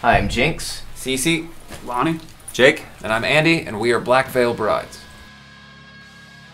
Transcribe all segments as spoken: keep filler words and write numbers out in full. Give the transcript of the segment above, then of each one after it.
Hi, I'm Jinxx. Cece. Lonnie. Jake. And I'm Andy, and we are Black Veil Brides.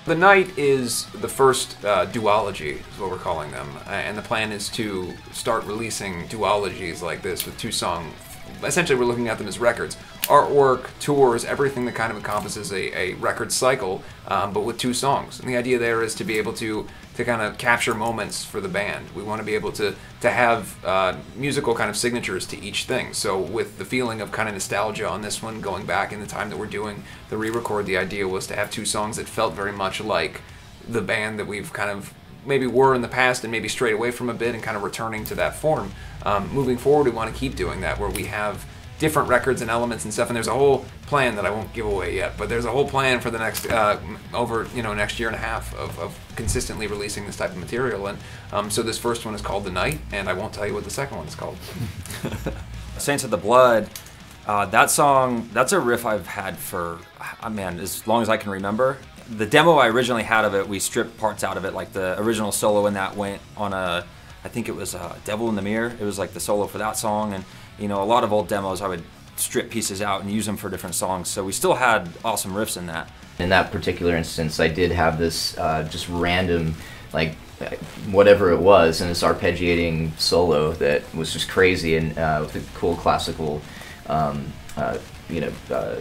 The Night is the first uh, duology, is what we're calling them, uh, and the plan is to start releasing duologies like this with two song. Essentially, we're looking at them as records. Artwork, tours, everything that kind of encompasses a, a record cycle, um, but with two songs. And the idea there is to be able to to kind of capture moments for the band. We want to be able to to have uh, musical kind of signatures to each thing. So with the feeling of kind of nostalgia on this one, going back in the time that we're doing the re-record, the idea was to have two songs that felt very much like the band that we've kind of maybe were in the past and maybe strayed away from a bit and kind of returning to that form. Um, moving forward, we want to keep doing that, where we have different records and elements and stuff, and there's a whole plan that I won't give away yet, but there's a whole plan for the next uh, over you know next year and a half of, of consistently releasing this type of material. And um, so this first one is called The Night, and I won't tell you what the second one is called. Saints of the Blood, uh, that song, that's a riff I've had for uh, man as long as I can remember. The demo I originally had of it, we stripped parts out of it, like the original solo in that went on a, I think it was uh, Devil in the Mirror. It was like the solo for that song, and you know, a lot of old demos I would strip pieces out and use them for different songs, so we still had awesome riffs in that. In that particular instance, I did have this uh, just random, like, whatever it was, and this arpeggiating solo that was just crazy, and uh, with a cool classical, um, uh, you know, uh,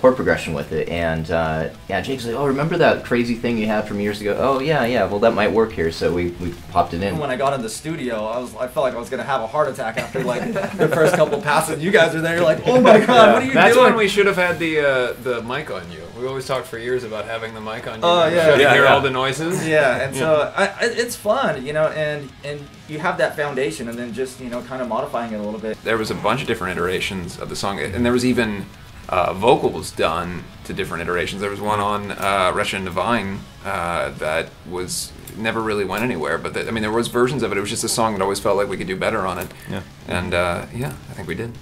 chord progression with it. And uh, yeah, Jake's like, "Oh, remember that crazy thing you had from years ago?" "Oh yeah, yeah. Well, that might work here." So we, we popped it in. When I got in the studio, I was I felt like I was gonna have a heart attack after like the first couple passes. You guys are there, you're like, "Oh my god, yeah. What are you That's doing?" That's when we should have had the uh, the mic on you. We always talked for years about having the mic on you. Oh uh, yeah, yeah, yeah, hear yeah. all the noises. Yeah, and yeah. so I, it's fun, you know, and and you have that foundation, and then just you know kind of modifying it a little bit. There was a bunch of different iterations of the song, and there was even. Uh, vocals done to different iterations. There was one on uh, Russian Divine uh, that was never really went anywhere, but the, I mean there was versions of it. It was just a song that always felt like we could do better on it. Yeah. And uh, yeah, I think we did.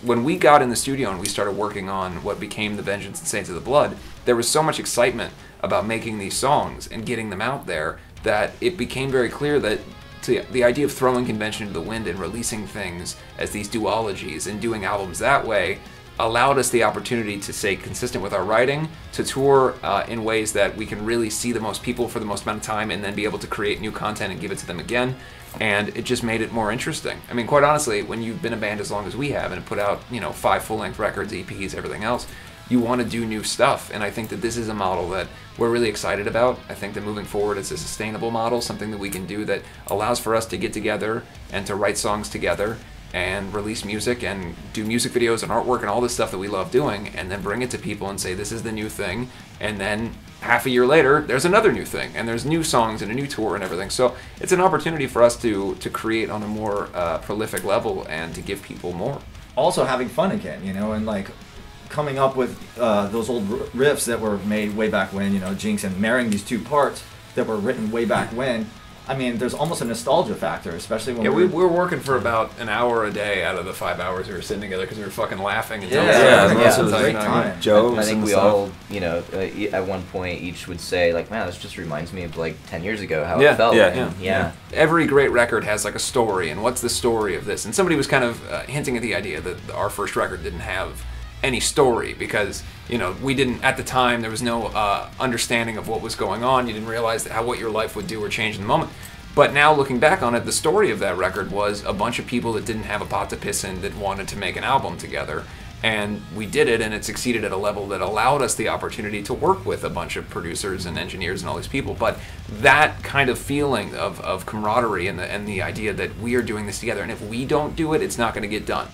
When we got in the studio and we started working on what became The Vengeance and Saints of the Blood, there was so much excitement about making these songs and getting them out there that it became very clear that to the idea of throwing convention to the wind and releasing things as these duologies and doing albums that way allowed us the opportunity to stay consistent with our writing, to tour uh, in ways that we can really see the most people for the most amount of time, and then be able to create new content and give it to them again. And it just made it more interesting. I mean, quite honestly, when you've been a band as long as we have and put out, you know, five full-length records, E Ps, everything else, you want to do new stuff, and I think that this is a model that we're really excited about. I think that moving forward, it's a sustainable model, something that we can do that allows for us to get together and to write songs together and release music and do music videos and artwork and all this stuff that we love doing, and then bring it to people and say, this is the new thing, and then half a year later, there's another new thing, and there's new songs and a new tour and everything. So it's an opportunity for us to, to create on a more uh, prolific level and to give people more. Also having fun again, you know, and like, coming up with uh, those old riffs that were made way back when, you know, Jinxx, and marrying these two parts that were written way back when. I mean, there's almost a nostalgia factor, especially when yeah, we, were, we were working for about an hour a day out of the five hours we were sitting together because we were fucking laughing and yeah, yeah, yeah, yeah, it was a great time. Jokes. I think we all, you know, uh, at one point each would say like, "Man, this just reminds me of like ten years ago how yeah, it felt." Yeah, yeah, yeah, yeah. Every great record has like a story, and what's the story of this? And somebody was kind of uh, hinting at the idea that our first record didn't have any story, because you know we didn't at the time, there was no uh, understanding of what was going on. You didn't realize that how what your life would do or change in the moment. But now looking back on it, the story of that record was a bunch of people that didn't have a pot to piss in that wanted to make an album together, and we did it, and it succeeded at a level that allowed us the opportunity to work with a bunch of producers and engineers and all these people. But that kind of feeling of, of camaraderie and the, and the idea that we are doing this together, and if we don't do it, it's not going to get done.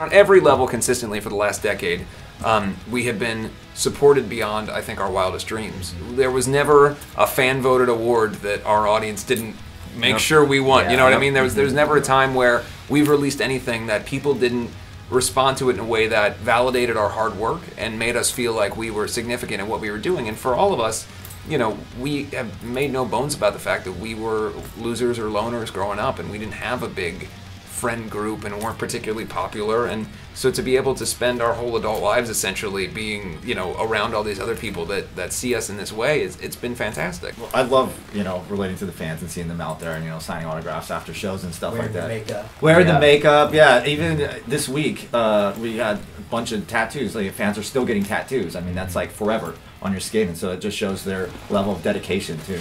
On every level consistently for the last decade, um, we have been supported beyond, I think, our wildest dreams. There was never a fan-voted award that our audience didn't make nope. sure we won, yeah, you know what nope. I mean? There was, there was never a time where we've released anything that people didn't respond to it in a way that validated our hard work and made us feel like we were significant in what we were doing. And for all of us, you know, we have made no bones about the fact that we were losers or loners growing up, and we didn't have a big friend group and weren't particularly popular, and so to be able to spend our whole adult lives essentially being, you know, around all these other people that, that see us in this way, is, it's been fantastic. Well, I love, you know, relating to the fans and seeing them out there and, you know, signing autographs after shows and stuff. Wearing like that. Wearing the makeup. Wearing yeah. the makeup, yeah. Even this week, uh, we had a bunch of tattoos. Like, fans are still getting tattoos. I mean, that's like forever on your skin, and so it just shows their level of dedication to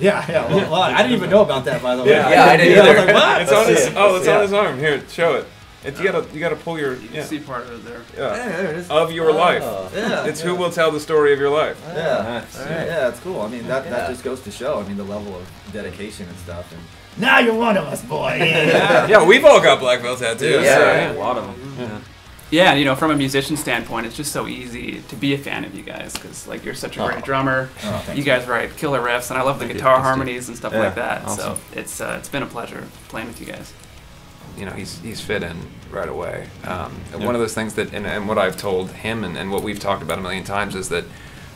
yeah, yeah, well, well, I didn't even know about that, by the way. Yeah, yeah, I didn't either. I was like, what? It's on his, oh, it's on his arm. Here, show it. It, you gotta, you gotta pull your. You can yeah. see part of it there. Yeah, yeah there it is. Of your oh, life. Yeah, it's yeah. who will tell the story of your life. Yeah, yeah, nice. Right. yeah that's cool. I mean, that, yeah. that just goes to show. I mean, the level of dedication and stuff. And now you're one of us, boy. Yeah, yeah we've all got black belt tattoos. Yeah, so. yeah, a lot of them. Yeah. Yeah, you know, from a musician standpoint, it's just so easy to be a fan of you guys, because, like, you're such a great oh. drummer. Oh, you guys write killer riffs, and I love the Thank guitar you. harmonies and stuff yeah, like that. Awesome. So it's uh, it's been a pleasure playing with you guys. You know, he's he's fit in right away. Um, and yeah. One of those things that, and, and what I've told him and, and what we've talked about a million times is that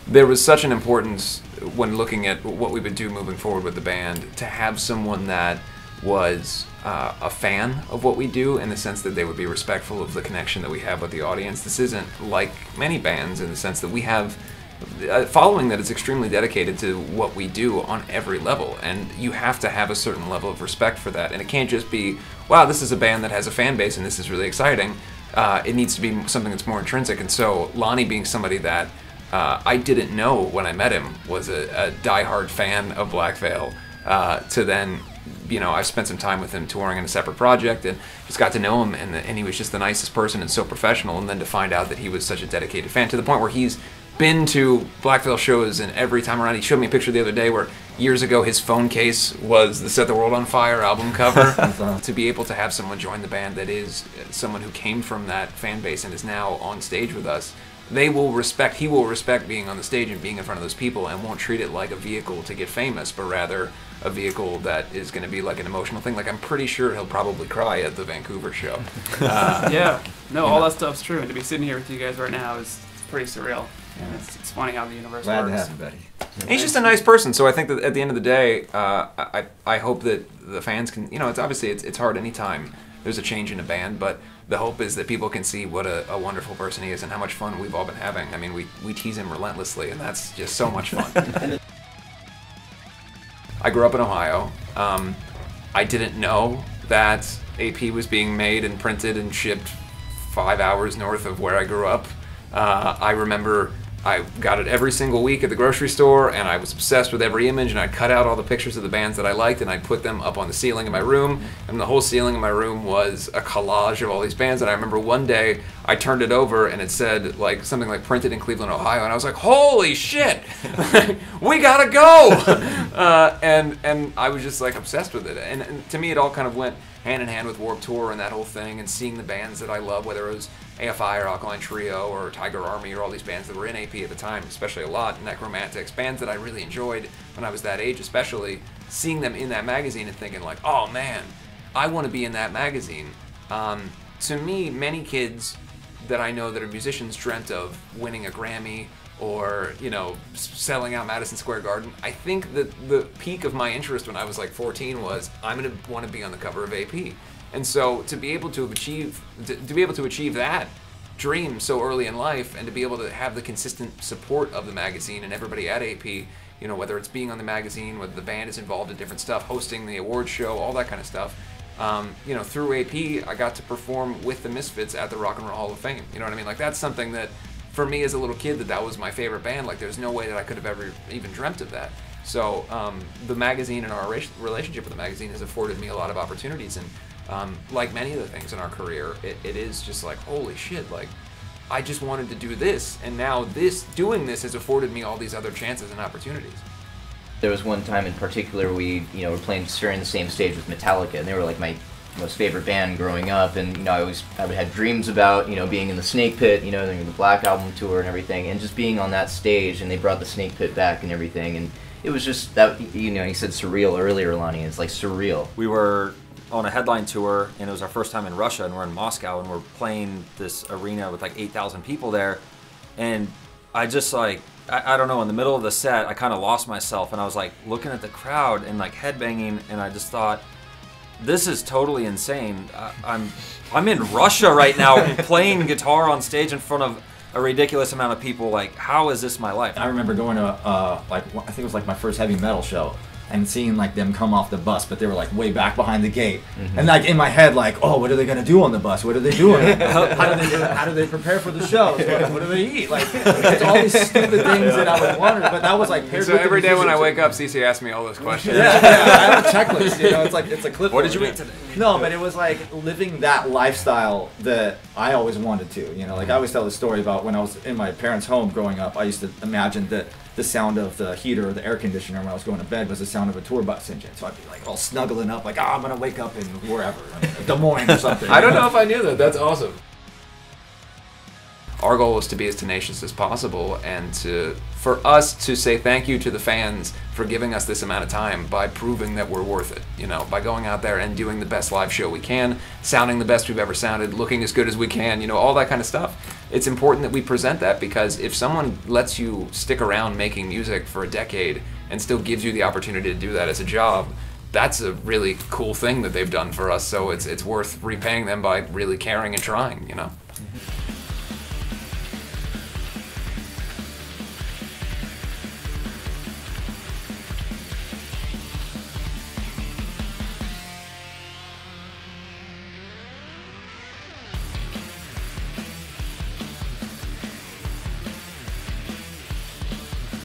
there was such an importance when looking at what we would do moving forward with the band to have someone that was uh, a fan of what we do, in the sense that they would be respectful of the connection that we have with the audience. This isn't like many bands, in the sense that we have a following that is extremely dedicated to what we do on every level, and you have to have a certain level of respect for that. And it can't just be, wow, this is a band that has a fan base and this is really exciting. Uh, it needs to be something that's more intrinsic. And so Lonnie, being somebody that uh, I didn't know when I met him was a, a diehard fan of Black Veil, uh, to then, you know, I've spent some time with him touring in a separate project and just got to know him, and, and he was just the nicest person and so professional, and then to find out that he was such a dedicated fan, to the point where he's been to Black Veil shows, and every time around, he showed me a picture the other day where years ago his phone case was the Set the World on Fire album cover. To be able to have someone join the band that is someone who came from that fan base and is now on stage with us, they will respect, he will respect being on the stage and being in front of those people, and won't treat it like a vehicle to get famous, but rather a vehicle that is going to be like an emotional thing. Like, I'm pretty sure he'll probably cry at the Vancouver show. Uh, yeah, no, all know. that stuff's true, and to be sitting here with you guys right now is pretty surreal. Yeah. It's, it's funny how the universe Glad works. Glad to have you, buddy. And he's just a nice person, so I think that at the end of the day, uh, I, I hope that the fans can, you know, it's obviously, it's, it's hard any time there's a change in a band, but the hope is that people can see what a, a wonderful person he is and how much fun we've all been having. I mean, we, we tease him relentlessly, and that's just so much fun. I grew up in Ohio. Um, I didn't know that A P was being made and printed and shipped five hours north of where I grew up. Uh, I remember I got it every single week at the grocery store, and I was obsessed with every image, and I'd cut out all the pictures of the bands that I liked, and I'd put them up on the ceiling in my room, and the whole ceiling in my room was a collage of all these bands. And I remember one day I turned it over and it said like something like printed in Cleveland, Ohio, and I was like, holy shit, we gotta go! uh, and, and I was just like obsessed with it, and, and to me it all kind of went hand in hand with Warped Tour and that whole thing, and seeing the bands that I love, whether it was A F I or Alkaline Trio or Tiger Army or all these bands that were in A P at the time, especially a lot, Necromantics, bands that I really enjoyed when I was that age, especially seeing them in that magazine and thinking like, oh man, I want to be in that magazine. Um, to me, many kids that I know that are musicians dreamt of winning a Grammy or, you know, selling out Madison Square Garden. I think that the peak of my interest when I was like fourteen was, I'm gonna want to be on the cover of A P. And so to be able to achieve, to, to be able to achieve that dream so early in life, and to be able to have the consistent support of the magazine and everybody at A P, you know, whether it's being on the magazine, whether the band is involved in different stuff, hosting the award show, all that kind of stuff. Um, you know, through A P, I got to perform with the Misfits at the Rock and Roll Hall of Fame. You know what I mean? Like, that's something that, for me as a little kid, that that was my favorite band. Like, there's no way that I could have ever even dreamt of that. So um, the magazine and our relationship with the magazine has afforded me a lot of opportunities, and um, like many of the things in our career, it, it is just like, holy shit, like, I just wanted to do this, and now this, doing this has afforded me all these other chances and opportunities. There was one time in particular we, you know, were playing, sharing the same stage with Metallica, and they were like my most favorite band growing up, and you know, I always I had dreams about, you know, being in the Snake Pit, you know, doing the Black Album tour and everything, and just being on that stage, and they brought the Snake Pit back and everything, and it was just that, you know, you said surreal earlier, Lonnie, it's like surreal. We were on a headline tour, and it was our first time in Russia, and we're in Moscow, and we're playing this arena with like eight thousand people there, and I just like, I, I don't know, in the middle of the set, I kind of lost myself, and I was like looking at the crowd and like headbanging, and I just thought, This is totally insane. I, I'm I'm in Russia right now playing guitar on stage in front of a ridiculous amount of people. Like, how is this my life? I remember going to uh, like I think it was like my first heavy metal show and seeing like them come off the bus, but they were like way back behind the gate. Mm-hmm. And like in my head, like, oh, what are they gonna do on the bus? What are they doing? how, how do they how do they prepare for the show? Yeah. What, what do they eat? Like, it's all these stupid things yeah. that I would wonder. But that was like paired so with every day when I wake up, Cece asks me all those questions. Yeah, yeah, I have a checklist. You know, it's like it's a clip. What did you eat today? No, but it was like living that lifestyle that I always wanted to. You know, like I always tell the story about when I was in my parents' home growing up. I used to imagine that the sound of the heater or the air conditioner when I was going to bed was the sound of a tour bus engine. So I'd be like all snuggling up, like, oh, I'm going to wake up in wherever, Des Moines or something. I don't know if I knew that. That's awesome. Our goal was to be as tenacious as possible and to, for us to say thank you to the fans for giving us this amount of time by proving that we're worth it, you know, by going out there and doing the best live show we can, sounding the best we've ever sounded, looking as good as we can, you know, all that kind of stuff. It's important that we present that, because if someone lets you stick around making music for a decade and still gives you the opportunity to do that as a job, that's a really cool thing that they've done for us. So it's, it's worth repaying them by really caring and trying, you know.